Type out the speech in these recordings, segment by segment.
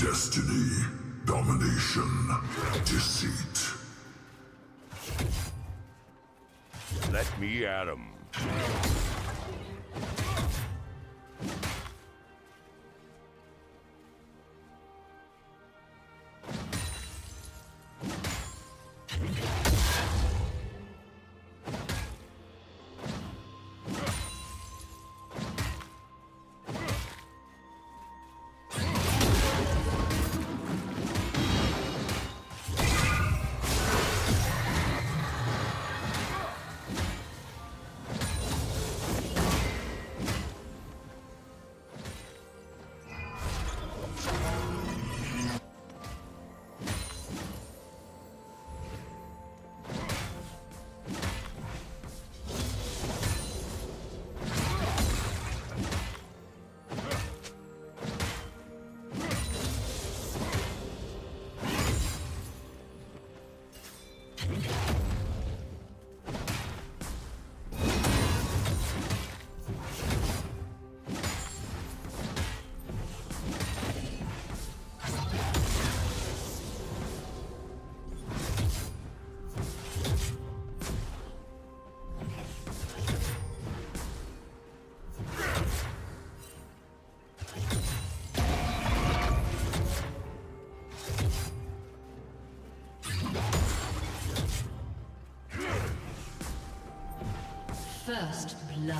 Destiny, domination, deceit. Let me at 'em. First blood.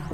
down.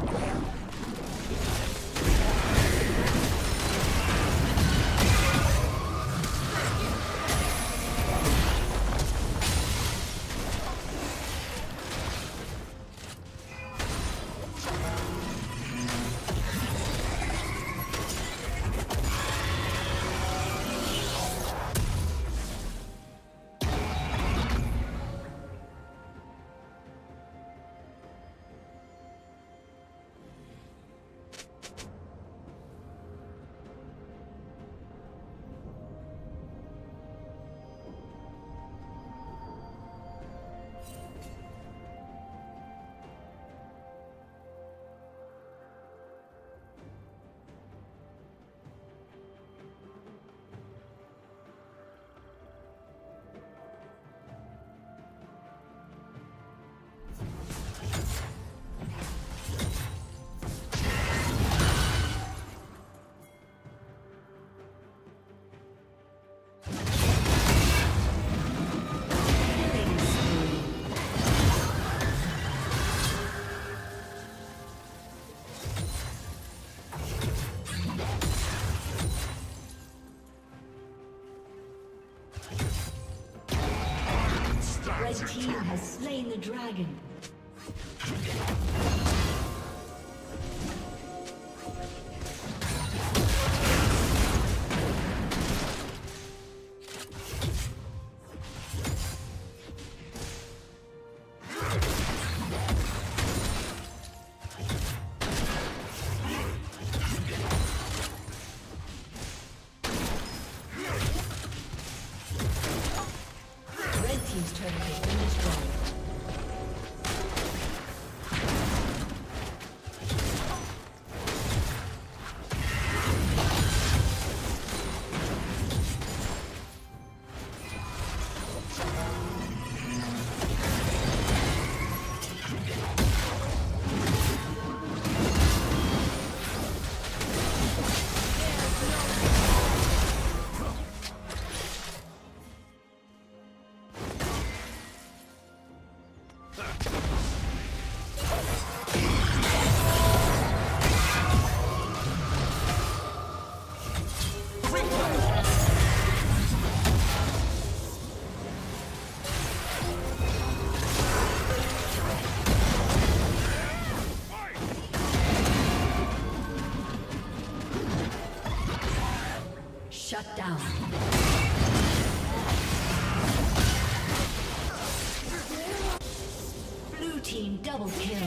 Slain the dragon. Shut down. Blue team double kill.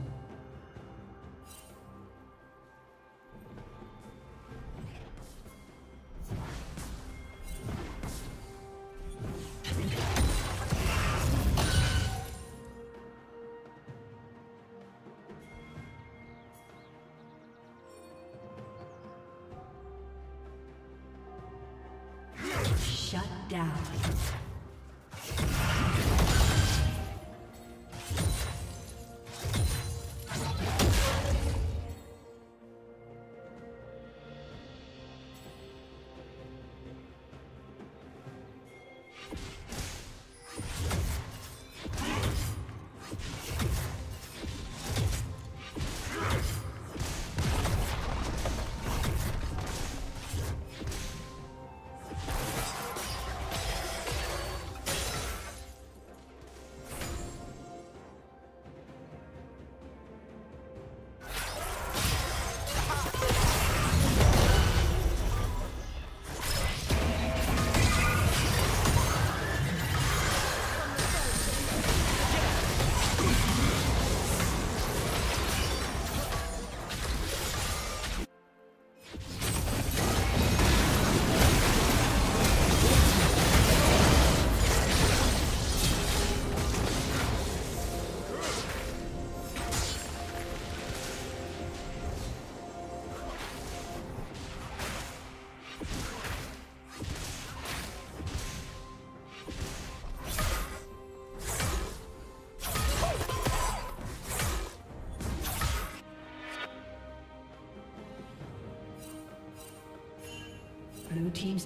Shut down. Blue team's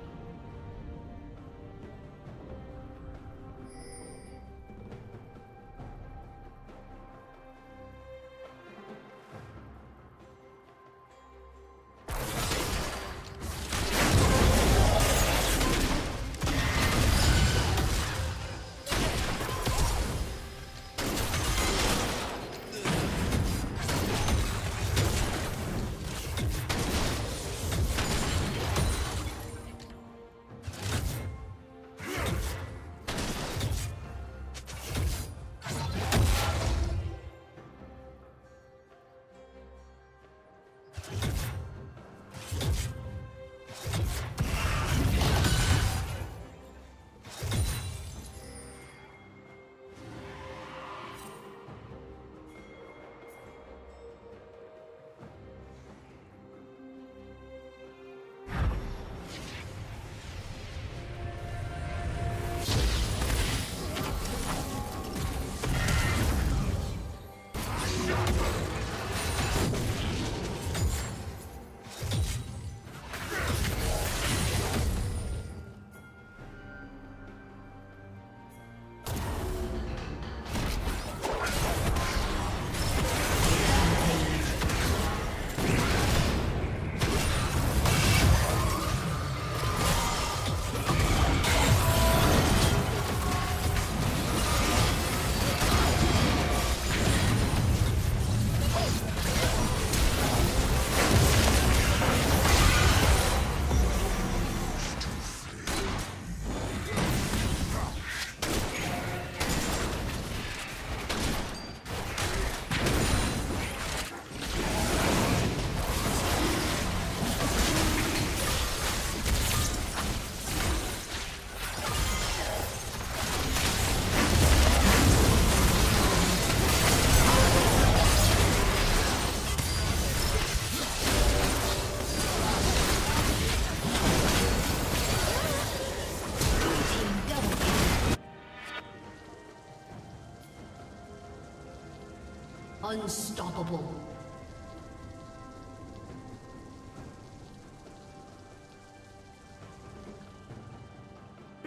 Unstoppable.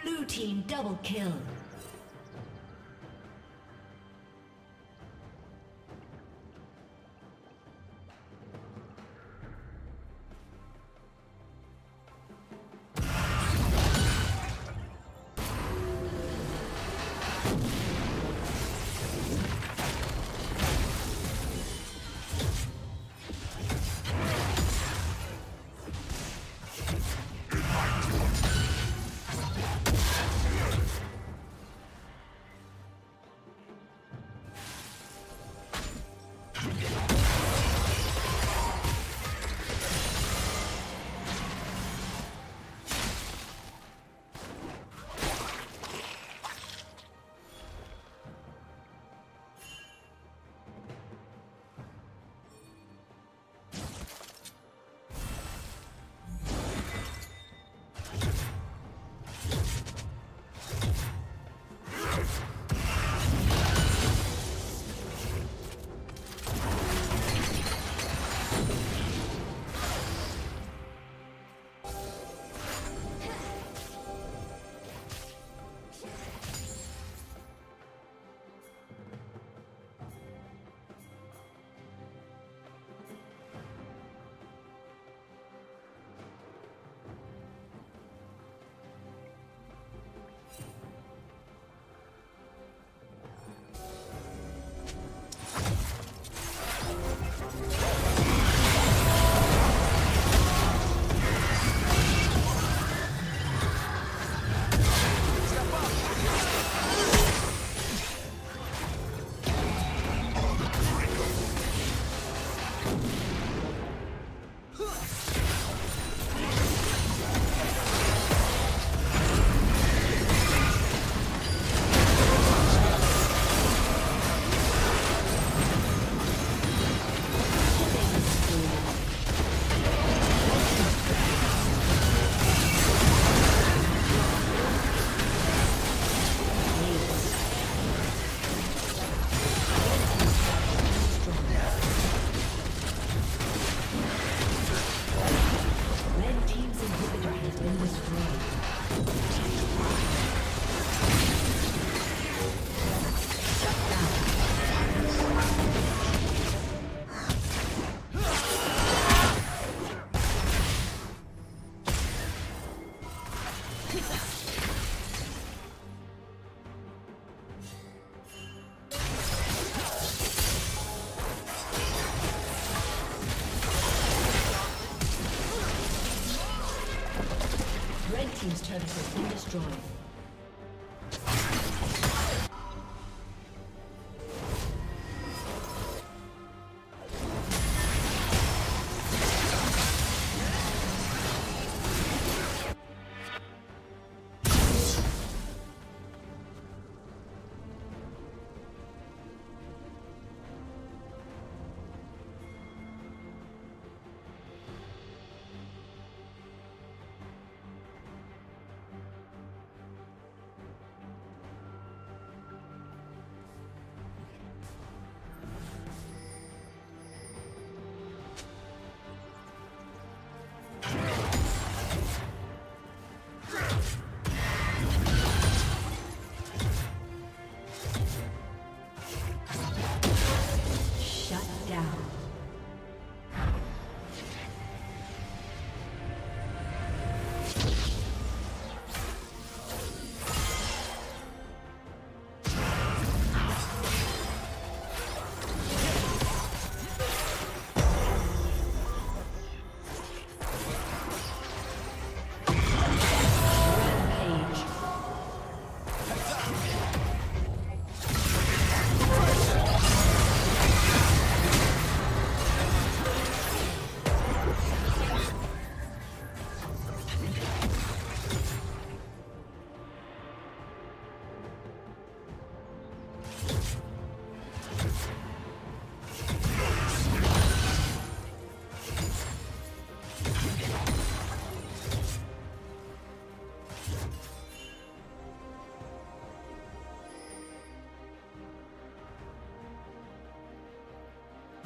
Blue team double kill. team's turret has been destroyed.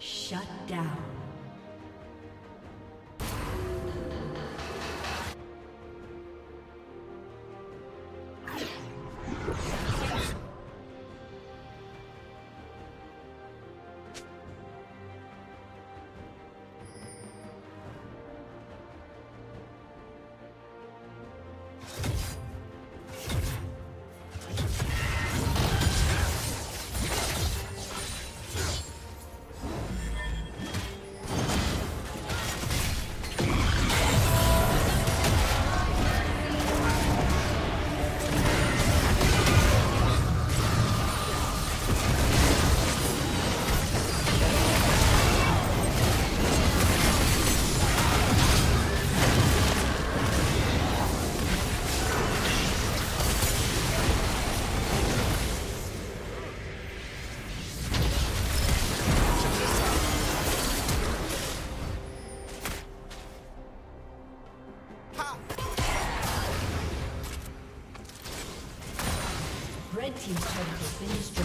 Shut down. Team's turret has been destroyed.